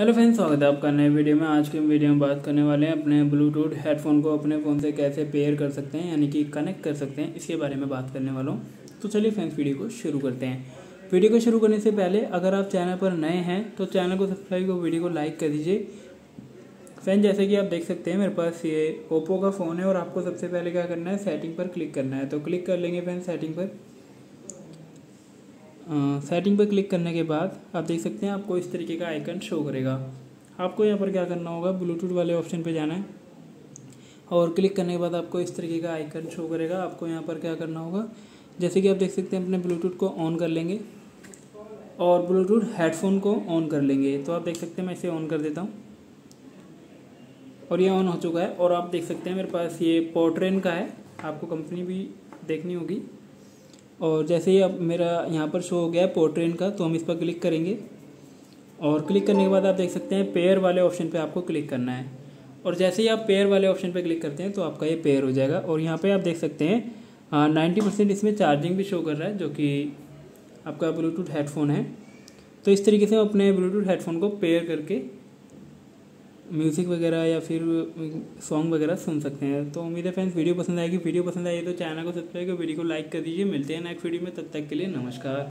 Hello friends, स्वागत है आपका नए वीडियो में। आज के वीडियो में बात करने वाले हैं अपने ब्लूटूथ हेडफोन को अपने फ़ोन से कैसे पेयर कर सकते हैं, यानी कि कनेक्ट कर सकते हैं, इसके बारे में बात करने वाला हूं। तो चलिए फ्रेंड्स, वीडियो को शुरू करते हैं। वीडियो को शुरू करने से पहले अगर आप चैनल पर नए हैं तो चैनल को सब्सक्राइब कर वीडियो को लाइक कर दीजिए। फ्रेंड, जैसे कि आप देख सकते हैं मेरे पास ये ओप्पो का फ़ोन है और आपको सबसे पहले क्या करना है, सेटिंग पर क्लिक करना है। तो क्लिक कर लेंगे फ्रेंड सेटिंग पर। सेटिंग पर क्लिक करने के बाद आप देख सकते हैं आपको इस तरीके का आइकन शो करेगा। आपको यहाँ पर क्या करना होगा, ब्लूटूथ वाले ऑप्शन पे जाना है और क्लिक करने के बाद आपको इस तरीके का आइकन शो करेगा। आपको यहाँ पर क्या करना होगा, जैसे कि आप देख सकते हैं अपने ब्लूटूथ को ऑन कर लेंगे और ब्लूटूथ हेडफोन को ऑन कर लेंगे। तो आप देख सकते हैं मैं इसे ऑन कर देता हूँ और ये ऑन हो चुका है। और आप देख सकते हैं मेरे पास ये पोर्ट्रेन का है, आपको कंपनी भी देखनी होगी। और जैसे ही अब मेरा यहाँ पर शो हो गया है पोर्ट्रेन का, तो हम इस पर क्लिक करेंगे और क्लिक करने के बाद आप देख सकते हैं पेयर वाले ऑप्शन पे आपको क्लिक करना है। और जैसे ही आप पेयर वाले ऑप्शन पे क्लिक करते हैं तो आपका ये पेयर हो जाएगा। और यहाँ पे आप देख सकते हैं 90% इसमें चार्जिंग भी शो कर रहा है, जो कि आपका ब्लूटूथ हेडफोन है। तो इस तरीके से हम अपने ब्लूटूथ हेडफोन को पेयर करके म्यूज़िक वगैरह या फिर सॉन्ग वगैरह सुन सकते हैं। तो उम्मीद है फ्रेंड्स वीडियो पसंद आएगी। वीडियो पसंद आई तो चैनल को सब्सक्राइब कर वीडियो को लाइक कर दीजिए। मिलते हैं नेक्स्ट वीडियो में, तब तक के लिए नमस्कार।